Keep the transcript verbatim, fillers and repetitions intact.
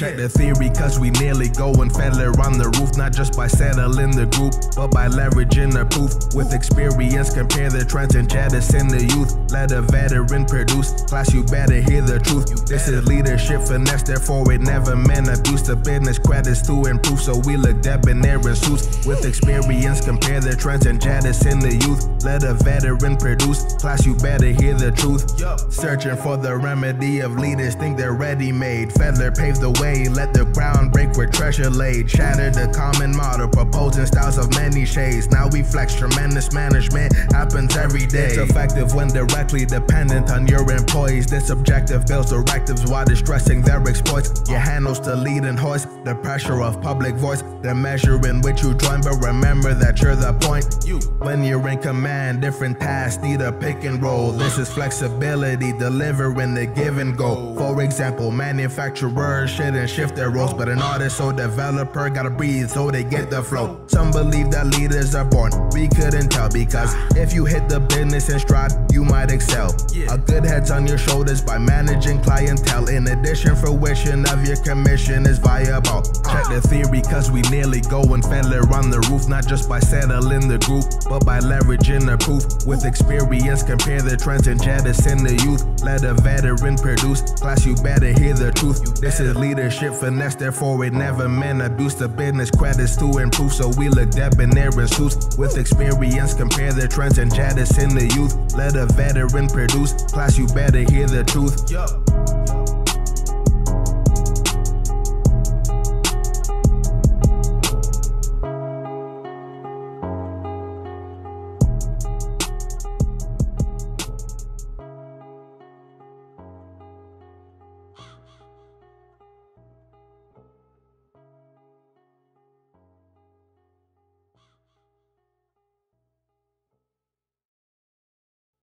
Check the theory, cause we nearly going Fiedler on the roof, not just by settling the group, but by leveraging the proof. With experience, compare the trends and chatters in the youth. Let a veteran produce, class, you better hear the truth. This is leadership finesse, therefore it never meant abuse. The business credits to improve, so we look debonair in suits. With experience, compare the trends and chatters in the youth. Let a veteran produce, class, you better hear the truth. Searching for the remedy of leaders, think they're ready-made. Fiedler paved the way, let the ground break where treasure laid. Shattered the common model, proposing styles of many shades. Now we flex, tremendous management happens every day. It's effective when directly dependent on your employees. This objective builds directives while distressing their exploits. Your handles the leading horse, the pressure of public voice, the measure in which you join, but remember that you're the point. When you're in command, different tasks need a pick and roll. This is flexibility, delivering the give and go. For example, manufacturers shouldn't shift their roles, but an artist or developer gotta breathe so they get the flow. Some believe that leaders are born, we couldn't tell, because if you hit the business and stride, you might excel. A good head's on your shoulders by managing clientele. In addition, fruition of your commission is viable. Check the theory, cause we nearly going Fiedler on the roof, not just by settling the group, but by leveraging the proof. With experience, compare the trends and jettison the youth. Let a veteran produce, class, you better hear the truth. This is leadership finesse, therefore it never meant abuse. The business credits to improve, so we look debonair in suits. With experience, compare the trends and jettison the youth. Let a veteran produce, class, you better hear the truth.